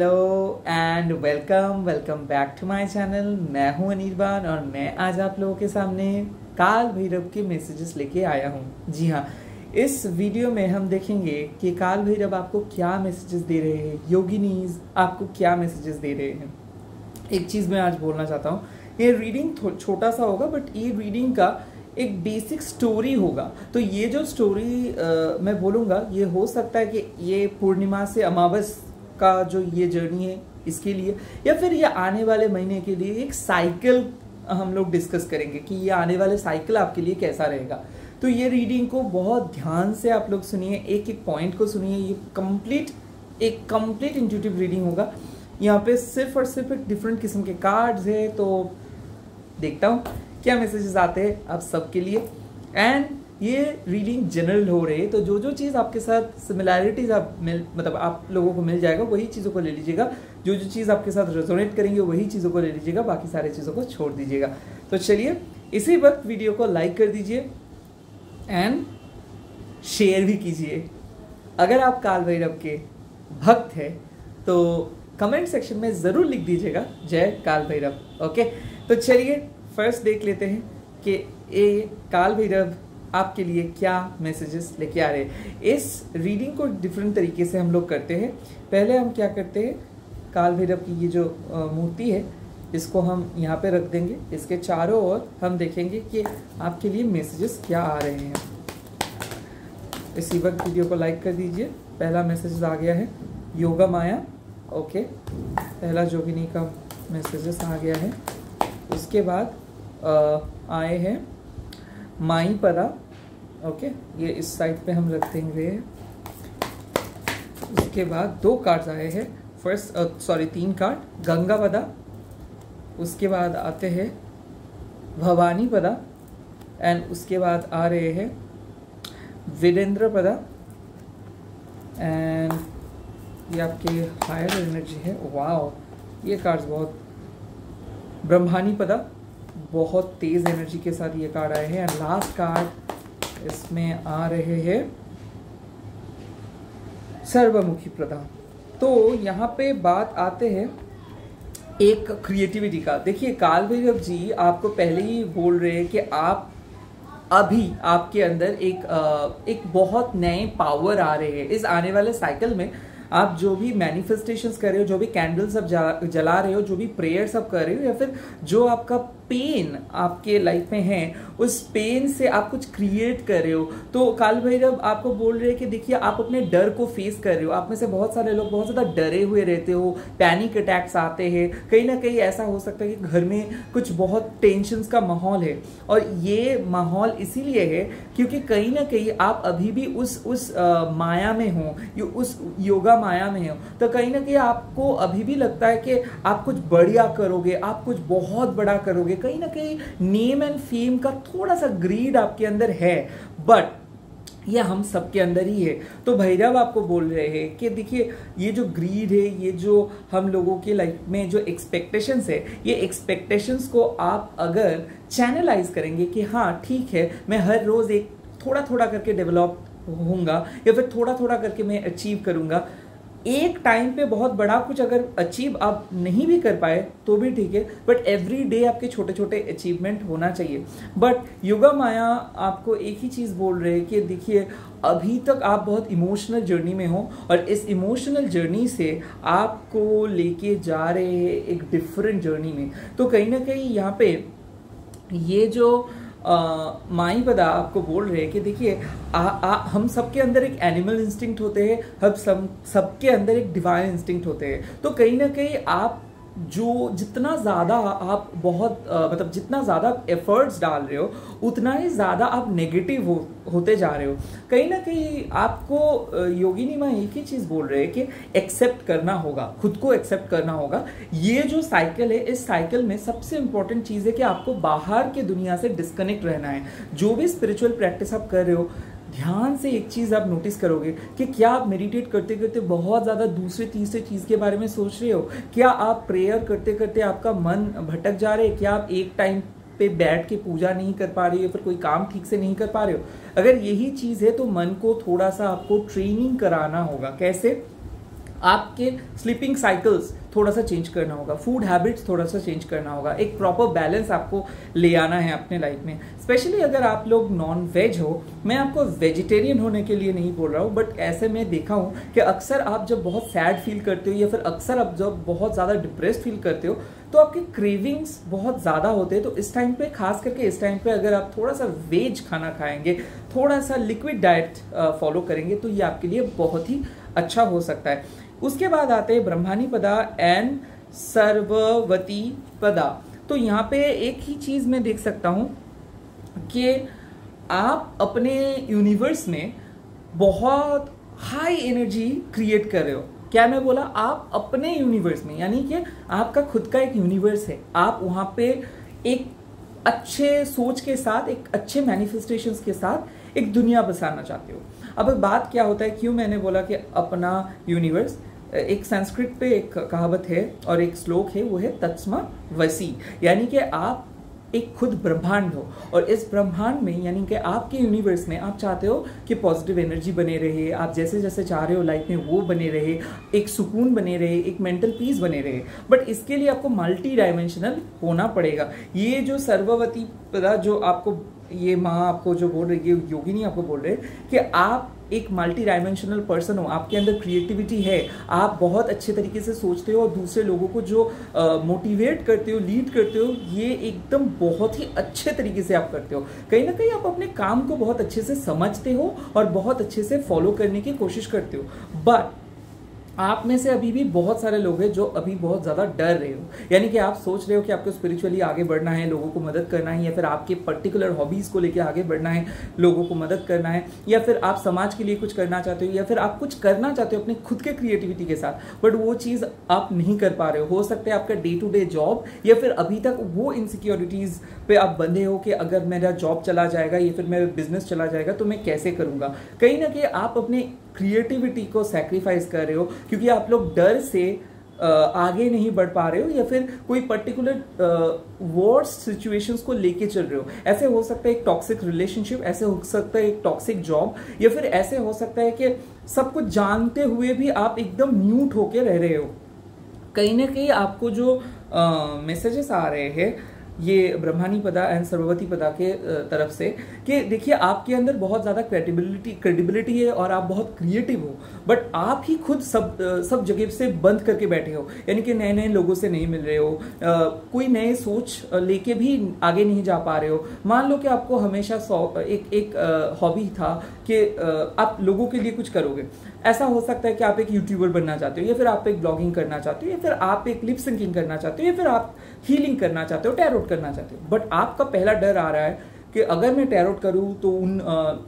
Hello and welcome back to my channel. मैं हूं अनिरबान और मैं आज आप लोगों के सामने काल भैरव के मैसेजेस लेके आया हूं। जी हाँ, इस वीडियो में हम देखेंगे कि काल भैरव आपको क्या मैसेजेस दे रहे हैं, योगिनीज आपको क्या मैसेजेस दे रहे हैं। एक चीज़ मैं आज बोलना चाहता हूं, ये रीडिंग छोटा सा होगा बट ये रीडिंग का एक बेसिक स्टोरी होगा। तो ये जो स्टोरी मैं बोलूँगा, ये हो सकता है कि ये पूर्णिमा से अमावस का जो ये जर्नी है इसके लिए, या फिर ये आने वाले महीने के लिए एक साइकिल हम लोग डिस्कस करेंगे कि ये आने वाले साइकिल आपके लिए कैसा रहेगा। तो ये रीडिंग को बहुत ध्यान से आप लोग सुनिए, एक एक पॉइंट को सुनिए। ये कंप्लीट इंट्यूटिव रीडिंग होगा। यहाँ पे सिर्फ और सिर्फ एक डिफरेंट किस्म के कार्ड्स है। तो देखता हूँ क्या मैसेजेस आते हैं आप सबके लिए। एंड ये रीडिंग जनरल हो रही है, तो जो जो चीज़ आपके साथ सिमिलैरिटीज आप मतलब आप लोगों को मिल जाएगा वही चीज़ों को ले लीजिएगा, जो जो चीज़ आपके साथ रेजोनेट करेंगे वही चीज़ों को ले लीजिएगा, बाकी सारी चीज़ों को छोड़ दीजिएगा। तो चलिए, इसी वक्त वीडियो को लाइक कर दीजिए एंड शेयर भी कीजिए। अगर आप काल भैरव के भक्त हैं तो कमेंट सेक्शन में ज़रूर लिख दीजिएगा जय काल भैरव। ओके, तो चलिए फर्स्ट देख लेते हैं कि ये काल भैरव आपके लिए क्या मैसेजेस लेके आ रहे हैं। इस रीडिंग को डिफरेंट तरीके से हम लोग करते हैं। पहले हम क्या करते हैं, काल भैरव की ये जो मूर्ति है इसको हम यहाँ पे रख देंगे। इसके चारों ओर हम देखेंगे कि आपके लिए मैसेजेस क्या आ रहे हैं। इसी वक्त वीडियो को लाइक कर दीजिए। पहला मैसेज आ गया है योगा माया। ओके, पहला जोगिनी का मैसेजेस आ गया है। उसके बाद आए हैं माही पदा। ओके, ये इस साइड पे हम रख देंगे। उसके बाद दो कार्ड्स आए हैं, तीन कार्ड गंगा पदा। उसके बाद आते हैं भवानी पदा एंड उसके बाद आ रहे हैं वीरेंद्र पदा। एंड ये आपके हायर एनर्जी है। वाओ, ये कार्ड्स बहुत ब्रह्मानी पदा, बहुत तेज़ एनर्जी के साथ ये कार्ड आए हैं। एंड लास्ट कार्ड इसमें आ रहे हैं सर्वमुखी प्रधान। तो यहाँ पे बात आते हैं एक क्रिएटिविटी का। देखिए काल भैरव जी आपको पहले ही बोल रहे हैं कि आप अभी आपके अंदर एक बहुत नए पावर आ रहे हैं। इस आने वाले साइकिल में आप जो भी मैनिफेस्टेशंस कर रहे हो, जो भी कैंडल्स आप जला रहे हो, जो भी प्रेयर्स आप कर रहे हो, या फिर जो आपका पेन आपके लाइफ में है उस पेन से आप कुछ क्रिएट कर रहे हो। तो काल भैरव आपको बोल रहे हैं कि देखिए आप अपने डर को फेस कर रहे हो। आप में से बहुत सारे लोग बहुत ज़्यादा डरे हुए रहते हो, पैनिक अटैक्स आते हैं। कहीं ना कहीं ऐसा हो सकता है कि घर में कुछ बहुत टेंशन्स का माहौल है, और ये माहौल इसीलिए है क्योंकि कहीं ना कहीं आप अभी भी उस माया में हो, उस योगा माया में हो। तो कहीं ना कहीं आपको अभी भी लगता है कि आप कुछ बढ़िया करोगे, आप कुछ बहुत बड़ा करोगे। कहीं ना कहीं नेम एंड फेम का थोड़ा सा ग्रीड आपके अंदर है, बट ये हम सबके अंदर ही है। तो भैरव आपको बोल रहे हैं कि देखिए ये जो ग्रीड है, ये जो हम लोगों के लाइफ में जो एक्सपेक्टेशंस है, ये एक्सपेक्टेशंस को आप अगर चैनलाइज करेंगे कि हाँ ठीक है, मैं हर रोज़ एक थोड़ा थोड़ा करके डेवलप होऊंगा या फिर थोड़ा थोड़ा करके मैं अचीव करूँगा। एक टाइम पे बहुत बड़ा कुछ अगर अचीव आप नहीं भी कर पाए तो भी ठीक है, बट एवरी डे आपके छोटे छोटे अचीवमेंट होना चाहिए। बट योगा माया आपको एक ही चीज़ बोल रहे हैं कि देखिए अभी तक आप बहुत इमोशनल जर्नी में हो, और इस इमोशनल जर्नी से आपको लेके जा रहे हैं एक डिफरेंट जर्नी में। तो कहीं ना कहीं यहाँ पे ये जो माई पदा आपको बोल रहे हैं कि देखिए हम सबके अंदर एक एनिमल इंस्टिंक्ट होते हैं, हम सबके अंदर एक डिवाइन इंस्टिंक्ट होते हैं। तो कहीं ना कहीं आप जितना ज़्यादा आप मतलब जितना ज़्यादा आप एफर्ट्स डाल रहे हो उतना ही ज़्यादा आप नेगेटिव होते जा रहे हो। कहीं ना कहीं आपको योगिनी माँ एक ही चीज़ बोल रहे हैं कि एक्सेप्ट करना होगा, खुद को एक्सेप्ट करना होगा। ये जो साइकिल है, इस साइकिल में सबसे इम्पॉर्टेंट चीज़ है कि आपको बाहर के दुनिया से डिस्कनेक्ट रहना है। जो भी स्पिरिचुअल प्रैक्टिस आप कर रहे हो, ध्यान से एक चीज़ आप नोटिस करोगे कि क्या आप मेडिटेट करते करते बहुत ज़्यादा दूसरे तीसरे चीज़ के बारे में सोच रहे हो? क्या आप प्रेयर करते करते आपका मन भटक जा रहे है? क्या आप एक टाइम पे बैठ के पूजा नहीं कर पा रहे हो, फिर कोई काम ठीक से नहीं कर पा रहे हो? अगर यही चीज़ है तो मन को थोड़ा सा आपको ट्रेनिंग कराना होगा। कैसे? आपके स्लीपिंग साइकिल्स थोड़ा सा चेंज करना होगा, फूड हैबिट्स थोड़ा सा चेंज करना होगा, एक प्रॉपर बैलेंस आपको ले आना है अपने लाइफ में। स्पेशली अगर आप लोग नॉन वेज हो, मैं आपको वेजिटेरियन होने के लिए नहीं बोल रहा हूँ, बट ऐसे मैं देखा हूँ कि अक्सर आप जब बहुत सैड फील करते हो या फिर अक्सर आप जब बहुत ज़्यादा डिप्रेस्ड फील करते हो तो आपके क्रेविंग्स बहुत ज़्यादा होते हैं। तो इस टाइम पे, खास करके इस टाइम पे अगर आप थोड़ा सा वेज खाना खाएंगे, थोड़ा सा लिक्विड डाइट फॉलो करेंगे तो ये आपके लिए बहुत ही अच्छा हो सकता है। उसके बाद आते हैं ब्रह्मानी पदा एंड सर्ववती पदा। तो यहाँ पे एक ही चीज़ मैं देख सकता हूँ कि आप अपने यूनिवर्स में बहुत हाई एनर्जी क्रिएट कर रहे हो। क्या मैं बोला, आप अपने यूनिवर्स में, यानी कि आपका खुद का एक यूनिवर्स है, आप वहाँ पे एक अच्छे सोच के साथ, एक अच्छे मैनिफेस्टेशंस के साथ एक दुनिया बसाना चाहते हो। अब बात क्या होता है, क्यों मैंने बोला कि अपना यूनिवर्स, एक संस्कृत पे एक कहावत है और एक श्लोक है, वो है तत्स्मा वसी, यानी कि आप एक खुद ब्रह्मांड हो और इस ब्रह्मांड में, यानी कि आपके यूनिवर्स में आप चाहते हो कि पॉजिटिव एनर्जी बने रहे, आप जैसे जैसे चाह रहे हो लाइफ में वो बने रहे, एक सुकून बने रहे, एक मेंटल पीस बने रहे। बट इसके लिए आपको मल्टी डायमेंशनल होना पड़ेगा। ये जो सर्ववती पदा जो आपको ये माँ आपको जो बोल रही है, योगिनी आपको बोल रहे हैं कि आप एक मल्टी डायमेंशनल पर्सन हो, आपके अंदर क्रिएटिविटी है, आप बहुत अच्छे तरीके से सोचते हो और दूसरे लोगों को जो मोटिवेट करते हो, लीड करते हो, ये एकदम बहुत ही अच्छे तरीके से आप करते हो। कहीं ना कहीं आप अपने काम को बहुत अच्छे से समझते हो और बहुत अच्छे से फॉलो करने की कोशिश करते हो। बट आप में से अभी भी बहुत सारे लोग हैं जो अभी बहुत ज़्यादा डर रहे हो, यानी कि आप सोच रहे हो कि आपको स्पिरिचुअली आगे बढ़ना है, लोगों को मदद करना है, या फिर आपके पर्टिकुलर हॉबीज़ को लेकर आगे बढ़ना है, लोगों को मदद करना है, या फिर आप समाज के लिए कुछ करना चाहते हो, या फिर आप कुछ करना चाहते हो अपने खुद के क्रिएटिविटी के साथ, बट वो चीज़ आप नहीं कर पा रहे हो सकता है आपका डे टू डे जॉब, या फिर अभी तक वो इनसिक्योरिटीज़ पर आप बंधे हो कि अगर मेरा जॉब चला जाएगा या फिर मेरा बिजनेस चला जाएगा तो मैं कैसे करूँगा। कहीं ना कहीं आप अपने क्रिएटिविटी को सैक्रिफाइस कर रहे हो क्योंकि आप लोग डर से आगे नहीं बढ़ पा रहे हो या फिर कोई पर्टिकुलर वर्स सिचुएशंस को लेके चल रहे हो। ऐसे हो सकता है एक टॉक्सिक रिलेशनशिप, ऐसे हो सकता है एक टॉक्सिक जॉब, या फिर ऐसे हो सकता है कि सब कुछ जानते हुए भी आप एकदम म्यूट होके रह रहे हो। कहीं ना कहीं आपको जो मैसेजेस आ रहे हैं ये ब्रह्मानी पदा एंड सर्ववती पदा के तरफ से कि देखिए आपके अंदर बहुत ज़्यादा क्रेडिबिलिटी है और आप बहुत क्रिएटिव हो, बट आप ही खुद सब जगह से बंद करके बैठे हो, यानी कि नए नए लोगों से नहीं मिल रहे हो, कोई नए सोच लेके भी आगे नहीं जा पा रहे हो। मान लो कि आपको हमेशा एक हॉबी था कि आप लोगों के लिए कुछ करोगे। ऐसा हो सकता है कि आप एक यूट्यूबर बनना चाहते हो, या फिर आप एक ब्लॉगिंग करना चाहते हो, या फिर आप एक लिप सिंकिंग करना चाहते हो, या फिर आप हीलिंग करना चाहते हो, टैरोट करना चाहते हो, बट आपका पहला डर आ रहा है कि अगर मैं टैरोट करूँ तो उन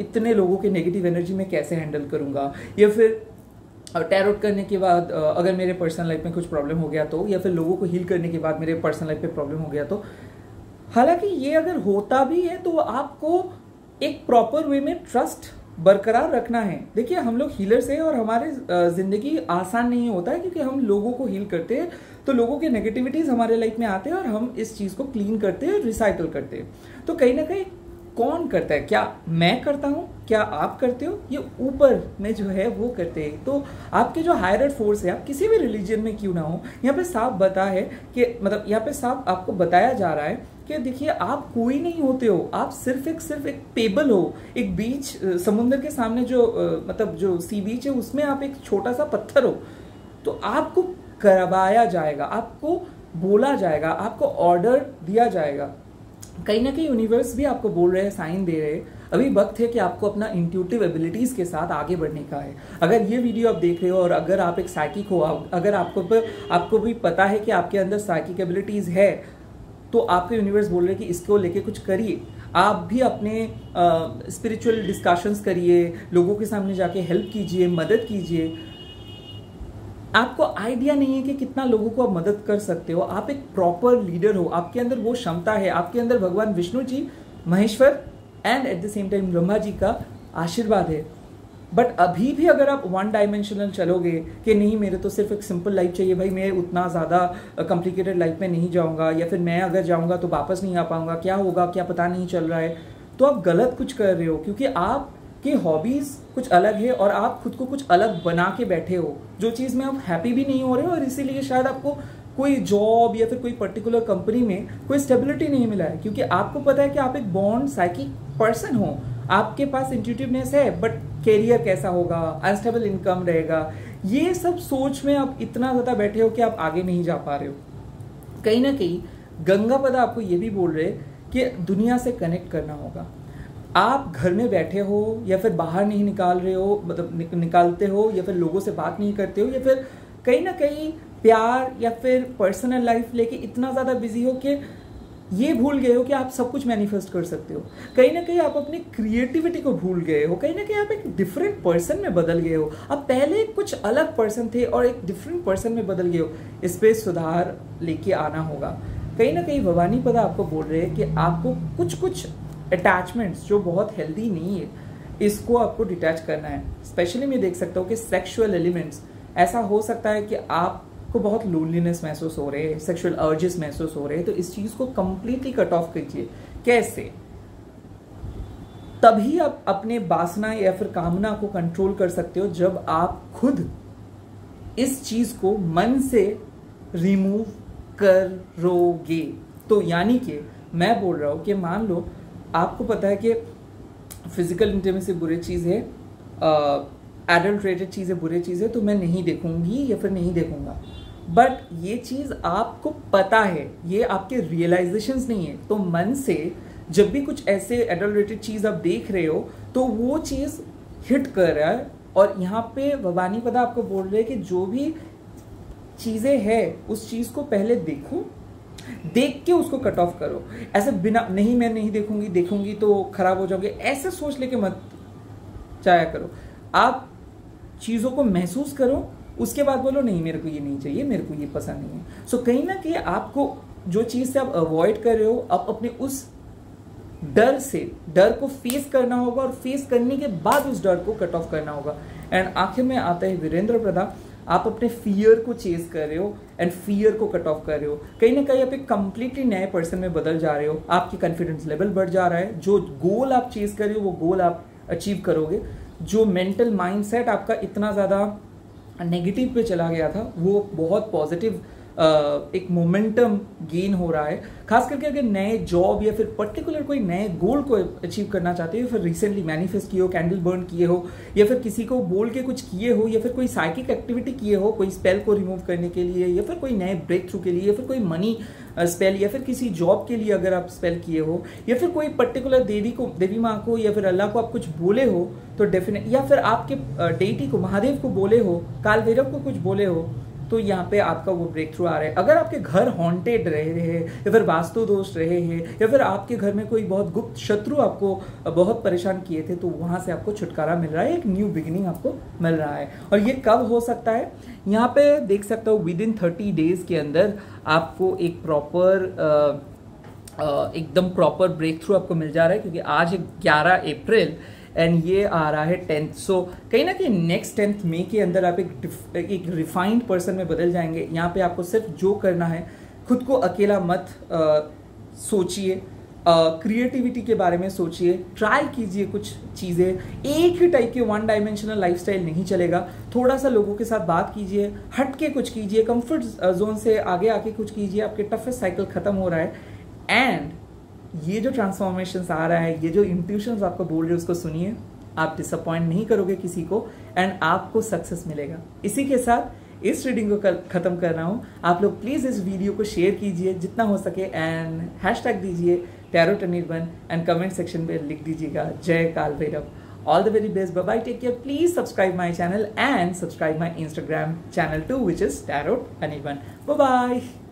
इतने लोगों के नेगेटिव एनर्जी में कैसे हैंडल करूँगा, या फिर टैरोट करने के बाद अगर मेरे पर्सनल लाइफ में कुछ प्रॉब्लम हो गया तो, या फिर लोगों को हील करने के बाद मेरे पर्सनल लाइफ में प्रॉब्लम हो गया तो। हालांकि ये अगर होता भी है तो आपको एक प्रॉपर वे में ट्रस्ट बरकरार रखना है। देखिए हम लोग हीलर्स हैं और हमारे ज़िंदगी आसान नहीं होता है क्योंकि हम लोगों को हील करते हैं तो लोगों के नेगेटिविटीज़ हमारे लाइफ में आते हैं और हम इस चीज़ को क्लीन करते हैं, रिसाइकल करते हैं। तो कहीं ना कहीं कौन करता है, क्या मैं करता हूँ, क्या आप करते हो, ये ऊपर में जो है वो करते हैं। तो आपके जो हायर फोर्स है, आप किसी भी रिलीजन में क्यों ना हो, यहाँ पे साफ बता है कि मतलब यहाँ पे साफ आपको बताया जा रहा है कि देखिए आप कोई नहीं होते हो, आप सिर्फ एक पेबल हो, एक बीच, समुंदर के सामने जो मतलब जो सी बीच है उसमें आप एक छोटा सा पत्थर हो। तो आपको करवाया जाएगा, आपको बोला जाएगा, आपको ऑर्डर दिया जाएगा। कहीं ना कहीं यूनिवर्स भी आपको बोल रहे हैं, साइन दे रहे हैं, अभी वक्त है कि आपको अपना इंट्यूटिव एबिलिटीज़ के साथ आगे बढ़ने का है। अगर ये वीडियो आप देख रहे हो और अगर आप एक साइकिक हो, अगर आपको भी पता है कि आपके अंदर साइकिक एबिलिटीज़ है, तो आपके यूनिवर्स बोल रहे हैं कि इसको लेके कुछ करिए। आप भी अपने स्पिरिचुअल डिस्कशंस करिए, लोगों के सामने जाके हेल्प कीजिए, मदद कीजिए। आपको आइडिया नहीं है कि कितना लोगों को आप मदद कर सकते हो, आप एक प्रॉपर लीडर हो, आपके अंदर वो क्षमता है, आपके अंदर भगवान Vishnu ji, Maheshwar and at the same time Brahma ji का आशीर्वाद है। बट अभी भी अगर आप वन डायमेंशनल चलोगे कि नहीं मेरे तो सिर्फ एक सिंपल लाइफ चाहिए, भाई मैं उतना ज़्यादा कॉम्प्लिकेटेड लाइफ में नहीं जाऊँगा, या फिर मैं अगर जाऊँगा तो वापस नहीं आ पाऊँगा, क्या होगा क्या पता नहीं चल रहा है, तो आप गलत कुछ कर रहे हो क्योंकि आप कि हॉबीज़ कुछ अलग है और आप खुद को कुछ अलग बना के बैठे हो, जो चीज़ में आप हैप्पी भी नहीं हो रहे हो और इसीलिए शायद आपको कोई जॉब या फिर कोई पर्टिकुलर कंपनी में कोई स्टेबिलिटी नहीं मिला है, क्योंकि आपको पता है कि आप एक बॉर्न साइकिक पर्सन हो, आपके पास इंट्यूटिवनेस है, बट कैरियर कैसा होगा, अनस्टेबल इनकम रहेगा, ये सब सोच में आप इतना ज़्यादा बैठे हो कि आप आगे नहीं जा पा रहे हो। कहीं ना कहीं गंगा पदा आपको ये भी बोल रहे कि दुनिया से कनेक्ट करना होगा। आप घर में बैठे हो या फिर बाहर नहीं निकाल रहे हो, मतलब निकालते हो या फिर लोगों से बात नहीं करते हो, या फिर कहीं ना कहीं प्यार या फिर पर्सनल लाइफ लेके इतना ज़्यादा बिजी हो कि ये भूल गए हो कि आप सब कुछ मैनिफेस्ट कर सकते हो। कहीं ना कहीं आप अपनी क्रिएटिविटी को भूल गए हो, कहीं ना कहीं आप एक डिफरेंट पर्सन में बदल गए हो। आप पहले कुछ अलग पर्सन थे और एक डिफरेंट पर्सन में बदल गए हो, इस पर सुधार लेके आना होगा। कहीं ना कहीं भवानी पदा आपको बोल रहे हैं कि आपको कुछ कुछ अटैचमेंट्स जो बहुत हेल्दी नहीं है, इसको आपको डिटैच करना है। स्पेशली मैं देख सकता हूँ कि सेक्सुअल एलिमेंट्स, ऐसा हो सकता है कि आपको बहुत लोनलीनेस महसूस हो रहे हैं, सेक्सुअल अर्जेस महसूस हो रहे हैं, तो इस चीज़ को कम्प्लीटली कट ऑफ कीजिए। कैसे? तभी आप अपने वासना या फिर कामना को कंट्रोल कर सकते हो जब आप खुद इस चीज़ को मन से रिमूव करोगे। तो यानी कि मैं बोल रहा हूँ कि मान लो आपको पता है कि फिजिकल इंटीमेसी बुरी चीज़ है, एडल्ट्रेटेड चीज़ें बुरी चीज़ है, तो मैं नहीं देखूंगी या फिर नहीं देखूंगा, बट ये चीज़ आपको पता है, ये आपके रियलाइजेशंस नहीं है। तो मन से जब भी कुछ ऐसे एडल्ट्रेटेड चीज़ आप देख रहे हो तो वो चीज़ हिट कर रहा है। और यहाँ पे भवानी पदा आपको बोल रहे हैं कि जो भी चीज़ें हैं उस चीज़ को पहले देखो, देख के उसको कट ऑफ करो। ऐसे बिना नहीं मैं नहीं देखूंगी, देखूंगी तो खराब हो जाओगे, ऐसे सोच लेके मत जाया करो। आप चीज़ों को महसूस करो, उसके बाद बोलो नहीं मेरे को ये नहीं चाहिए, मेरे को ये पसंद नहीं है। सो कहीं ना कहीं आपको जो चीज़ से आप अवॉइड कर रहे हो, आप अपने उस डर से, डर को फेस करना होगा और फेस करने के बाद उस डर को कट ऑफ करना होगा। एंड आखिर में आता है वीरेंद्र प्रदा, आप अपने फियर को चेज कर रहे हो एंड फियर को कट ऑफ कर रहे हो। कहीं ना कहीं आप एक कम्प्लीटली नए पर्सन में बदल जा रहे हो, आपकी कॉन्फिडेंस लेवल बढ़ जा रहा है, जो गोल आप चेज कर रहे हो वो गोल आप अचीव करोगे। जो मेंटल माइंडसेट आपका इतना ज़्यादा नेगेटिव पे चला गया था वो बहुत पॉजिटिव एक मोमेंटम गेन हो रहा है। खास करके अगर नए जॉब या फिर पर्टिकुलर कोई नए गोल को अचीव करना चाहते हो, फिर रिसेंटली मैनिफेस्ट किए हो, कैंडल बर्न किए हो, या फिर किसी को बोल के कुछ किए हो, या फिर कोई साइकिक एक्टिविटी किए हो, कोई स्पेल को रिमूव करने के लिए, या फिर कोई नए ब्रेक थ्रू के लिए, या फिर कोई मनी स्पेल, या फिर किसी जॉब के लिए अगर आप स्पेल किए हो, या फिर कोई पर्टिकुलर देवी माँ को या फिर अल्लाह को आप कुछ बोले हो, तो डेफिनेट, या फिर आपके डेटी को, महादेव को बोले हो, काल भैरव को कुछ बोले हो, तो यहाँ पे आपका वो ब्रेक थ्रू आ रहा है। अगर आपके घर हॉन्टेड रहे हैं या फिर वास्तु दोष रहे हैं या फिर आपके घर में कोई बहुत गुप्त शत्रु आपको बहुत परेशान किए थे, तो वहाँ से आपको छुटकारा मिल रहा है, एक न्यू बिगिनिंग आपको मिल रहा है। और ये कब हो सकता है? यहाँ पे देख सकता हूँ विदिन 30 डेज़ के अंदर आपको एक प्रॉपर एकदम प्रॉपर ब्रेक थ्रू आपको मिल जा रहा है, क्योंकि आज 11 अप्रैल एंड ये आ रहा है 10th। सो कहीं ना कहीं नेक्स्ट 10 मई के अंदर आप एक रिफाइंड पर्सन में बदल जाएंगे। यहाँ पे आपको सिर्फ जो करना है, खुद को अकेला मत सोचिए, क्रिएटिविटी के बारे में सोचिए, ट्राई कीजिए कुछ चीज़ें। एक ही टाइप के वन डायमेंशनल लाइफस्टाइल नहीं चलेगा, थोड़ा सा लोगों के साथ बात कीजिए, हट के कुछ कीजिए, कंफर्ट जोन से आगे आके कुछ कीजिए। आपके टफेस्ट साइकिल ख़त्म हो रहा है एंड ये जो ट्रांसफॉर्मेशंस आ रहा है, ये जो इंट्यूशंस आपको बोल रहे हो, उसको सुनिए। आप डिसअपॉइंट नहीं करोगे किसी को एंड आपको सक्सेस मिलेगा। इसी के साथ इस रीडिंग को ख़त्म कर रहा हूँ। आप लोग प्लीज़ इस वीडियो को शेयर कीजिए जितना हो सके एंड हैशटैग दीजिए tarot Anirban and comment section में लिख दीजिएगा जय Kaal Bhairav. All the very best, bye bye, take care. Please subscribe my channel and subscribe my Instagram channel to, which is tarot Anirban. Bye bye.